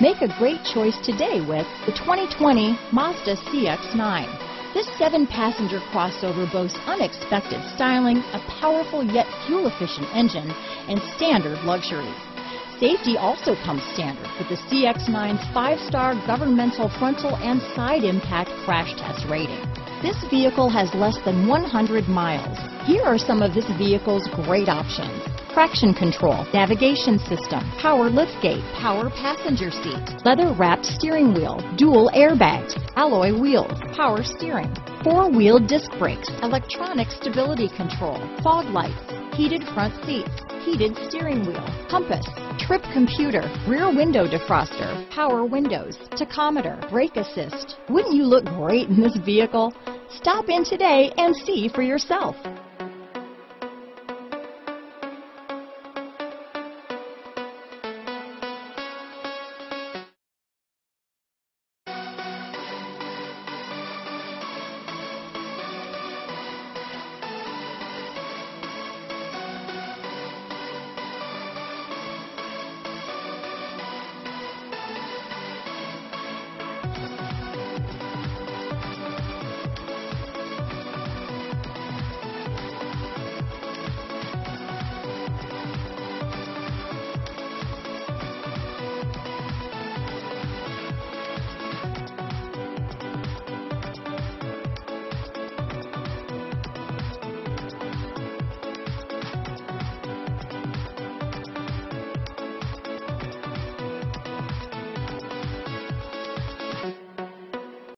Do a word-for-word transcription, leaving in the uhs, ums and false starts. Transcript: Make a great choice today with the twenty twenty Mazda C X nine. This seven passenger crossover boasts unexpected styling, a powerful yet fuel-efficient engine, and standard luxury. Safety also comes standard with the C X nine's five star governmental frontal and side impact crash test rating. This vehicle has less than one hundred miles. Here are some of this vehicle's great options: traction control, navigation system, power liftgate, power passenger seat, leather-wrapped steering wheel, dual airbags, alloy wheels, power steering, four-wheel disc brakes, electronic stability control, fog lights, heated front seats, heated steering wheel, compass, trip computer, rear window defroster, power windows, tachometer, brake assist. Wouldn't you look great in this vehicle? Stop in today and see for yourself.